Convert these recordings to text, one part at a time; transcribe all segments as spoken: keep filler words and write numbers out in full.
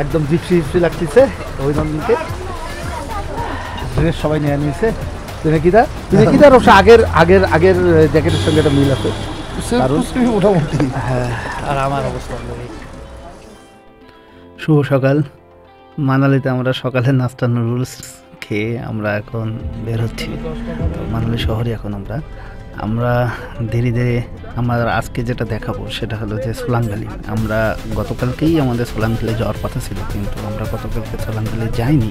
একদম gypsy gypsy লাগতেছে অভিনন্দনকে dress সবাই নিয়ে নিয়েছে তুমি কি দা তুমি কি দা রোশা আগের আগের আগের জ্যাকেটের সঙ্গে একটা মিল আছে শুভ সকাল মানালিতে আমরা সকালের নাস্তা নুডলস খেয়ে আমরা এখন বের হচ্ছি মানালি শহরে। এখন আমরা আমরা ধীরে ধীরে আমাদের আজকে যেটা দেখাবো সেটা হলো যে সোলাং ভ্যালি। আমরা গতকালকেই আমাদের সোলাং ভ্যালি যাওয়ার কথা ছিল কিন্তু আমরা গতকালকে সোলাং ভ্যালি যাইনি,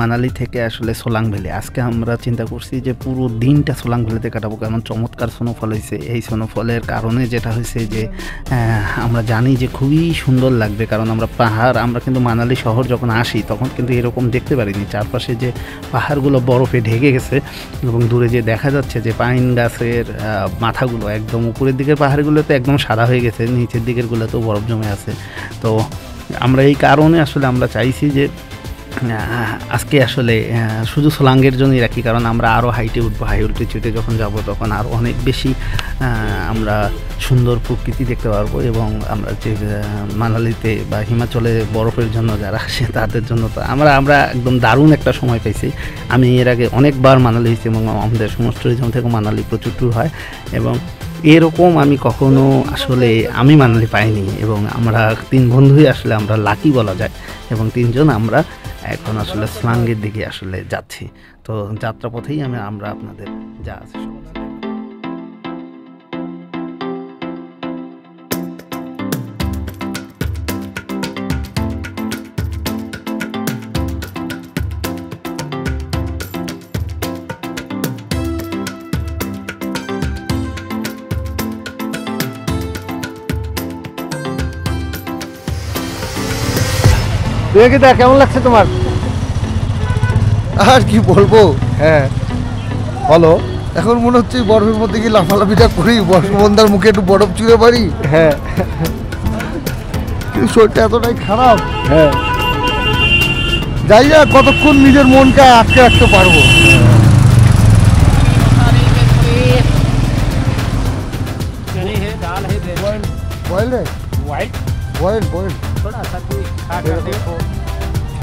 মানালি থেকে আসলে সোলাং ভ্যালি। আজকে আমরা চিন্তা করছি যে পুরো দিনটা সোলাং ভ্যালিতে কাটাবো, কারণ চমৎকার স্নোফল হয়েছে। এই স্নোফলের কারণে যেটা হয়েছে যে আমরা জানি যে খুবই সুন্দর লাগবে, কারণ আমরা পাহাড় আমরা কিন্তু মানালি শহর যখন আসি তখন কিন্তু এরকম দেখতে পারিনি। চারপাশে যে পাহাড়গুলো বরফে ঢেকে গেছে এবং দূরে যে দেখা যাচ্ছে যে পাইন গাছের মাথাগুলো একদম উপরের দিকের পাহাড়গুলোতে একদম সাদা হয়ে গেছে, নিচের দিকেরগুলোতেও বরফ জমে আছে। তো আমরা এই কারণে আসলে আমরা চাইছি যে আজকে আসলে শুধু সোলাঙ্গের জন্যই রাখি, কারণ আমরা আরও হাইটে উঠবো। হাই অল্টিচিউডে যখন যাব তখন আরও অনেক বেশি আমরা সুন্দর প্রকৃতি দেখতে পারবো এবং আমরা যে মানালিতে বা হিমাচলে বরফের জন্য যারা আসে তাদের জন্য তো আমরা আমরা একদম দারুণ একটা সময় পেয়েছি। আমি এর আগে অনেকবার মানালি হয়েছি এবং আমাদের সমস্ত রিজন থেকে মানালি প্রচুর ট্যুর হয় এবং এরকম আমি কখনো আসলে আমি মানালি পাইনি এবং আমরা তিন বন্ধুই আসলে আমরা লাকি বলা যায় এবং তিনজন আমরা এখন আসলে সোলাঙ্গের দিকে আসলে যাচ্ছি। তো যাত্রাপথেই আমি আমরা আপনাদের যা আছে দেখে কেমন লাগছে তোমার আর কি বলবো। হ্যাঁ বলো, এখন মনে হচ্ছে বরফের মধ্যে কি লাফালাফিটা করি, বর্ষবন্ধার মুখে একটু বরফ চুড়ে পারি। হ্যাঁ কিন্তু শরীরটা এতটাই খারাপ। হ্যাঁ যাই না কতক্ষণ নিজের মনকে আটকে রাখতে পারবো। बॉइल बॉइल थोड़ा सा कोई खा कर देखो,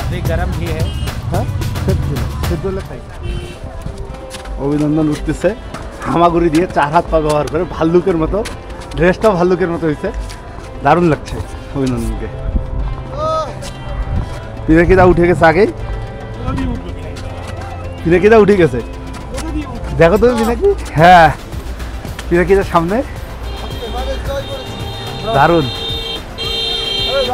अभी गर्म ही है। हाँ सिद्धू অভিনন্দন উঠতেছে হামাগুড়ি দিয়ে চার হাত পা ব্যবহার করে, ভাল্লুকের মতো ড্রেসটা ভাল্লুকের মতো হয়েছে, দারুণ লাগছে অভিনন্দনকে। পিনাকিদা উঠে গেছে আগেই, পিনাকিদা উঠে গেছে দেখো তুমি পিনাকি। হ্যাঁ পিনাকিদার সামনে দারুণ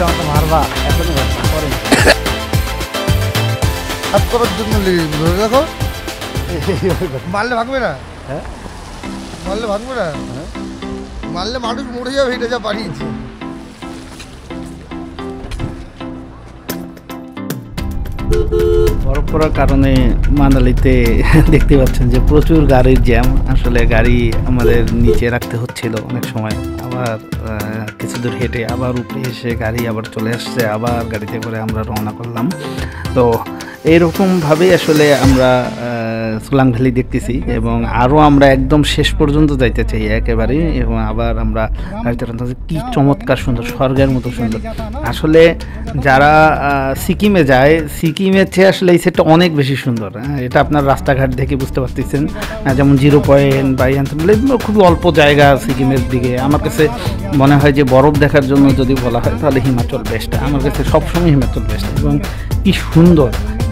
जाऊँ तो मारवा ऐसा नहीं करता। अब कब दूध में ले लोगे को? माले भाग में ना? माले भाग में ना? माले मारूँ तो मुड़े जा भीड़ जा पानी इच। বরফপড়ার কারণে মানালিতে দেখতে পাচ্ছেন যে প্রচুর গাড়ির জ্যাম। আসলে গাড়ি আমাদের নিচে রাখতে হচ্ছিল অনেক সময়, আবার কিছু দূর হেঁটে আবার উপরে এসে গাড়ি আবার চলে আসছে, আবার গাড়িতে করে আমরা রওনা করলাম। তো এইরকমভাবেই আসলে আমরা সোলাং ভ্যালি দেখতেছি এবং আরও আমরা একদম শেষ পর্যন্ত যাইতে চাই একেবারে। এবং আবার আমরা গাড়িতে কি চমৎকার সুন্দর, স্বর্গের মতো সুন্দর। আসলে যারা সিকিমে যায়, সিকিমের চেয়ে আসলে এই সেটটা অনেক বেশি সুন্দর। এটা আপনার রাস্তাঘাট দেখে বুঝতে পারতেছেন, যেমন জিরো পয়েন্ট বা খুবই অল্প জায়গা সিকিমের দিকে। আমার কাছে মনে হয় যে বরফ দেখার জন্য যদি বলা হয় তাহলে হিমাচল বেস্ট। আমার কাছে সবসময় হিমাচল বেস্ট এবং কি সুন্দর।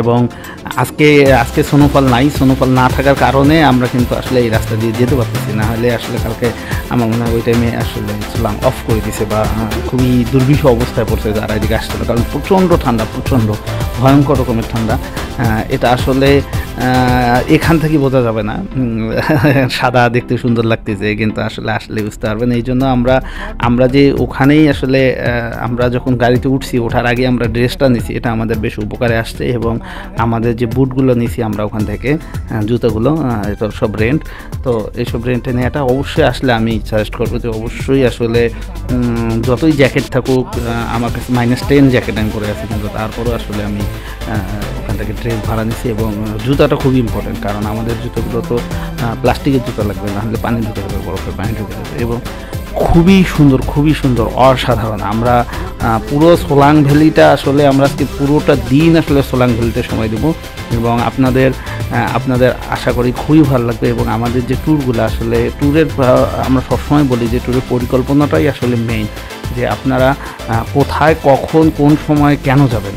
এবং আজকে আজকে স্নোফল নাই, স্নোফল না থাকার কারণে আমরা কিন্তু আসলে এই রাস্তা দিয়ে যেতে পারতেছি না। হলে আসলে কালকে আমার মনে হয় ওই টাইমে আসলে সোলাং অফ করে দিয়েছে বা খুবই দুর্বিষ অবস্থায় পড়ছে যারা এদিকে আসছিল, কারণ প্রচণ্ড ঠান্ডা, প্রচণ্ড ভয়ঙ্কর রকমের ঠান্ডা। এটা আসলে এখান থেকে বোঝা যাবে না, সাদা দেখতে সুন্দর লাগতেছে কিন্তু আসলে আসলে বুঝতে পারবেন। এই জন্য আমরা আমরা যে ওখানেই আসলে আমরা যখন গাড়িতে উঠছি, ওঠার আগে আমরা ড্রেসটা নিছি, এটা আমাদের বেশ উপকারে আসছে। এবং আমাদের যে বুটগুলো নিছি আমরা ওখান থেকে, জুতোগুলো এটা সব রেন্ট। তো এইসব রেন্টে নেওয়াটা অবশ্যই আসলে আমি সাজেস্ট করবো যে অবশ্যই আসলে যতই জ্যাকেট থাকুক, আমার কাছে মাইনাস টেন জ্যাকেট আমি পরে আছি, কিন্তু তারপরেও আসলে আমি ওখান থেকে ড্রেস ভাড়া নিছি। এবং জুতাটা খুবই ইম্পর্টেন্ট, কারণ আমাদের জুতোগুলো তো প্লাস্টিকের জুতো লাগবে, নাহলে পানি ঢুকে যাবে, বরফের পানি ঢুকে যাবে। এবং খুবই সুন্দর, খুবই সুন্দর, অসাধারণ। আমরা পুরো সোলাং ভ্যালিটা আসলে আমরা আজকে পুরোটা দিন আসলে সোলাং ভ্যালিতে সময় দেবো এবং আপনাদের আপনাদের আশা করি খুবই ভালো লাগবে। এবং আমাদের যে ট্যুরগুলো আসলে ট্যুরের আমরা সবসময় বলি যে ট্যুরের পরিকল্পনাটাই আসলে মেইন, যে আপনারা কোথায় কখন কোন সময় কেন যাবেন।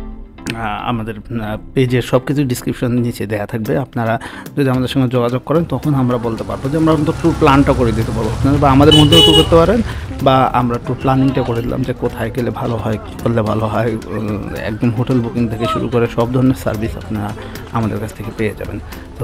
আমাদের পেজে সব কিছু ডিসক্রিপশন নিচে দেওয়া থাকবে, আপনারা যদি আমাদের সঙ্গে যোগাযোগ করেন তখন আমরা বলতে পারবো যে আমরা অন্তত ট্যুর প্ল্যানটা করে দিতে পারবো আপনারা, বা আমাদের মধ্যেও ট্যুর করতে পারেন, বা আমরা ট্যুর প্ল্যানিংটা করে দিলাম যে কোথায় গেলে ভালো হয়, কী করলে ভালো হয়। একদম হোটেল বুকিং থেকে শুরু করে সব ধরনের সার্ভিস আপনারা আমাদের কাছ থেকে পেয়ে যাবেন। তো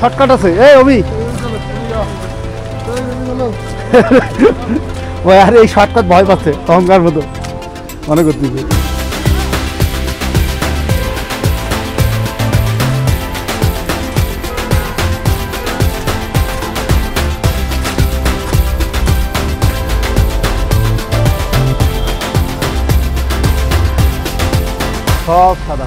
শর্টকাট আছে এই অভি, আরে এই শর্টকাট ভয় পাচ্ছে তখনকার মতো মনে করতে। সব সাদা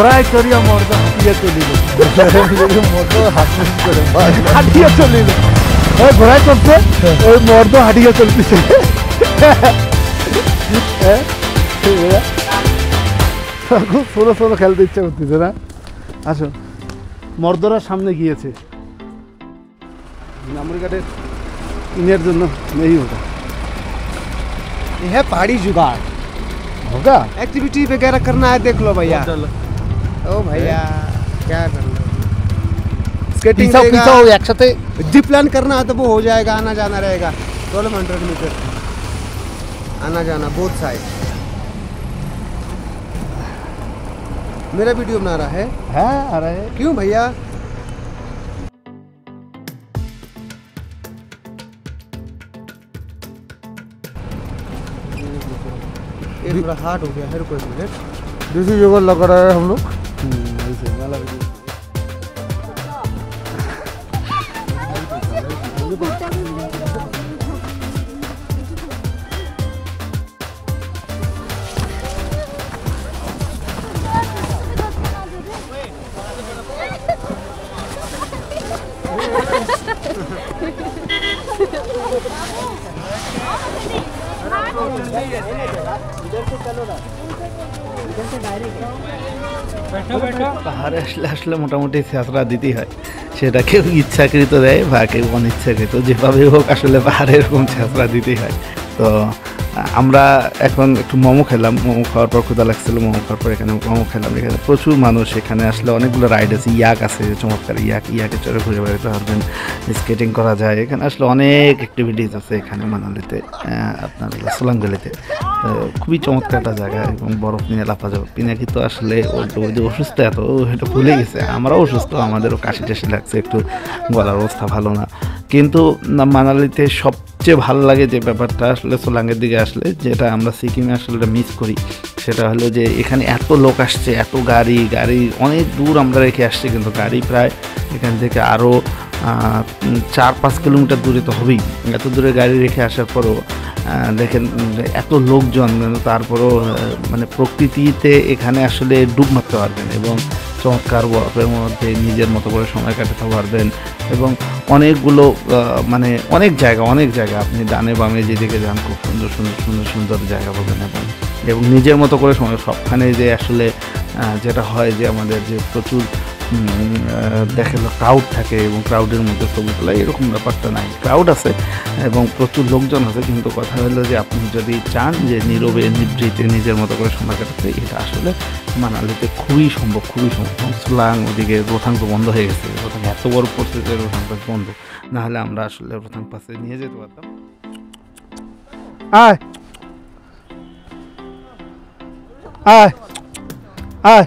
هاي كريا موردا حتيا توليلو موردا حتيا توليلو هاي غراي كوبسه هاي موردا حتيا توليسه ها খুব সরো সরো খেলতে ইচ্ছা করতেছে না আসো মর্দরা সামনে গিয়েছে আমেরিকাতে ইনের জন্য নেই ওটা এই পাহাড়ি জুগার होगा एक्टिविटी वगैरह करना है देख लो भैया ओ भैया क्या करना स्केटिंग देगा हो एक साथ जी प्लान करना है तो वो हो जाएगा आना जाना रहेगा ट्वेल्व हंड्रेड मीटर आना जाना बोथ साइड मेरा वीडियो बना रहा है हाँ आ रहा है क्यों भैया थोड़ा हार्ड हो गया है रुको एक मिनट जैसे योगा लग रहा है हम लोग ऐसे ना लगे পাহাড়ে আসলে আসলে মোটামুটি ছাত্রা দিতেই হয় সেটা কেউ ইচ্ছাকৃত দেয় বা কেউ অনিচ্ছাকৃত যেভাবে হোক আসলে পাহাড়ে এরকম ছাত্রা দিতেই হয় তো আমরা এখন একটু মোমো খেলাম মোমো খাওয়ার পর ক্ষুধা লাগছিল মোমো খাওয়ার পর এখানে মোমো খেলাম এখানে প্রচুর মানুষ এখানে আসলে অনেকগুলো রাইড আছে ইয়াক আছে চমৎকার ইয়াক ইয়াকে চড়ে ঘুরে বেড়াতে পারবেন স্কেটিং করা যায় এখানে আসলে অনেক অ্যাক্টিভিটিস আছে এখানে মানালিতে আপনার সোলাং ভ্যালিতে খুবই চমৎকার একটা জায়গা এবং বরফ নিয়ে লাফাঝাপি পিনাকি তো আসলে অসুস্থ এত এটা ভুলে গেছে আমরাও অসুস্থ আমাদেরও কাশি টাশি লাগছে একটু গলার অবস্থা ভালো না কিন্তু মানালিতে সবচেয়ে ভালো লাগে যে ব্যাপারটা আসলে সোলাংয়ের দিকে আসলে যেটা আমরা সিকিমে আসলে মিস করি সেটা হলো যে এখানে এত লোক আসছে এত গাড়ি গাড়ি অনেক দূর আমরা রেখে আসছি কিন্তু গাড়ি প্রায় এখান থেকে আরও চার পাঁচ কিলোমিটার দূরে তো হবেই এত দূরে গাড়ি রেখে আসার পরও দেখেন এত লোকজন তারপরও মানে প্রকৃতিতে এখানে আসলে ডুব মারতে পারবেন এবং চমৎকার ওয়ার্কের মধ্যে নিজের মতো করে সময় কাটাতে পারবেন এবং অনেকগুলো মানে অনেক জায়গা অনেক জায়গা আপনি ডানে বামে যেদিকে যান খুব সুন্দর সুন্দর সুন্দর সুন্দর জায়গা পাবেন এবং এবং নিজের মতো করে সময় সবখানে যে আসলে যেটা হয় যে আমাদের যে প্রচুর দেখেন ক্রাউড থাকে এবং ক্রাউডের মধ্যে ছবি তোলা এরকম ব্যাপারটা নাই ক্রাউড আছে এবং প্রচুর লোকজন আছে কিন্তু কথা হলো যে আপনি যদি চান যে নীরবে নিভৃতে নিজের মতো করে সময় কাটাতে এটা আসলে মানালিতে খুবই সম্ভব খুবই সম্ভব সোলাং ওদিকে রোথাং তো বন্ধ হয়ে গেছে রোথাং এত বড় পড়ছে যে রোথাং পাস বন্ধ নাহলে আমরা আসলে রোথাং পাশে নিয়ে যেতে পারতাম আয় আয় আয়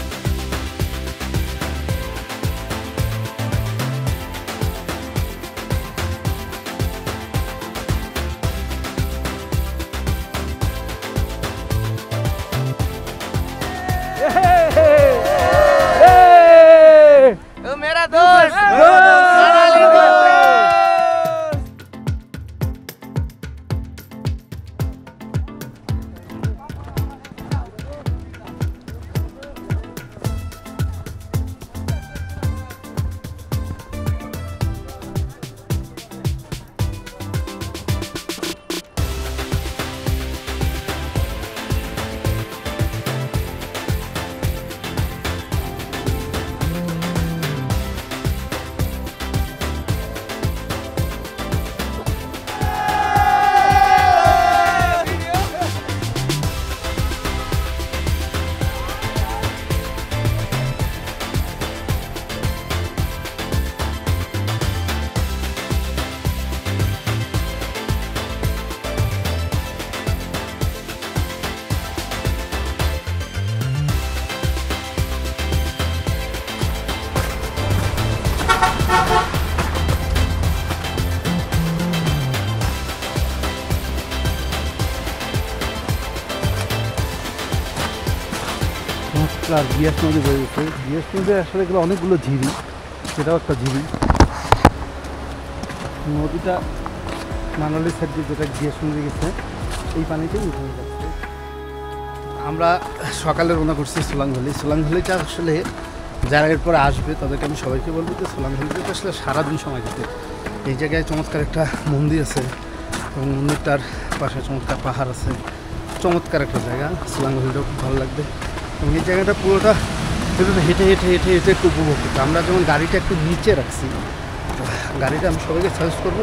আর বিএস নদী বয়ে গেছে। বিএস নদীতে আসলে এগুলো অনেকগুলো ঝিরি, সেটাও একটা ঝিরি। নদীটা মানালির সাইড দিয়ে যেটা বিএস নদী গেছে এই পানিতেই উঠে যাচ্ছে। আমরা সকালে রওনা করছি সোলাংভ্যালি। সোলাংভ্যালিটা আসলে যারা এরপরে আসবে তাদেরকে আমি সবাইকে বলবো যে সোলাংভ্যালিতে আসলে সারাদিন সময় দিতে। এই জায়গায় চমৎকার একটা মন্দির আছে এবং মন্দিরটার পাশে চমৎকার পাহাড় আছে, চমৎকার একটা জায়গা। সোলাংভ্যালিটাও খুব ভালো লাগবে এবং এই জায়গাটা পুরোটা পুরোটা হেঁটে হেঁটে হেঁটে হেঁটে একটু উপভোগ করতে। আমরা যেমন গাড়িটা একটু নিচে রাখছি, গাড়িটা আমি সবাইকে সাজেস্ট করবো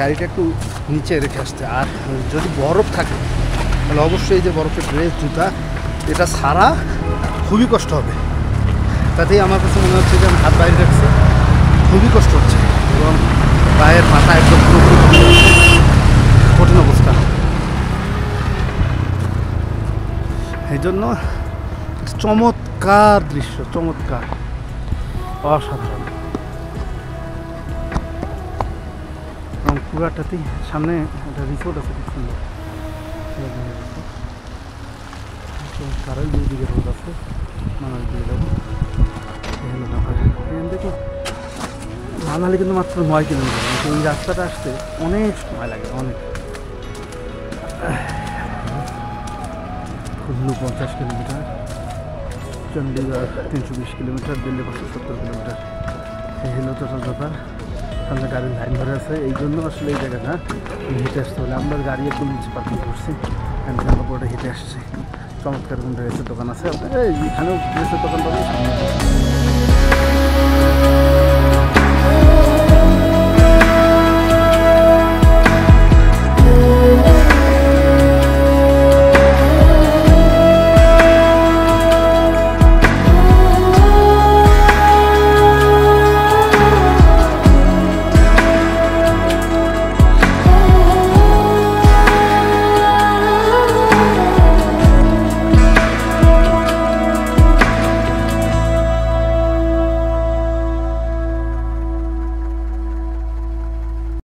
গাড়িটা একটু নিচে রেখে আসতে। আর যদি বরফ থাকে তাহলে অবশ্যই যে বরফের ড্রেস, জুতা, এটা ছাড়া খুবই কষ্ট হবে। তাতেই আমার কাছে মনে হচ্ছে যে আমি হাত বাইরে রাখছি, খুবই কষ্ট হচ্ছে এবং পায়ের মাথা একদম পুরোপুরি কঠিন অবস্থা। এই জন্য চমৎকার দৃশ্য, চমৎকার, অসাধারণ। এবং পুরাটাতেই সামনে একটা রিসোর্ট আছে, খুব সুন্দর চমৎকার। ওই দুদিকে রোড আছে, মানালি দিয়ে যাবো। মানালি কিন্তু মাত্র নয় কিলোমিটার, কিন্তু এই রাস্তাটা আসতে অনেক সময় লাগে, অনেক, খুলু পঞ্চাশ কিলোমিটার, চণ্ডীগড় তিনশো বিশ কিলোমিটার, দিল্লি পাঁচশো সত্তর কিলোমিটার। এই হলো টোটাল ব্যাপার। সামনে গাড়ির লাইন ধরে আছে, এই জন্য আসলে এই জায়গাটা হেঁটে আসতে হলে আমরা গাড়ি একটু নিচে পার্কিং করছি, আমরা পুরোটা হেঁটে আসছি। চমৎকার কোন ড্রেসের দোকান আছে, আপনারা এখানেও ড্রেসের দোকান পাবেন।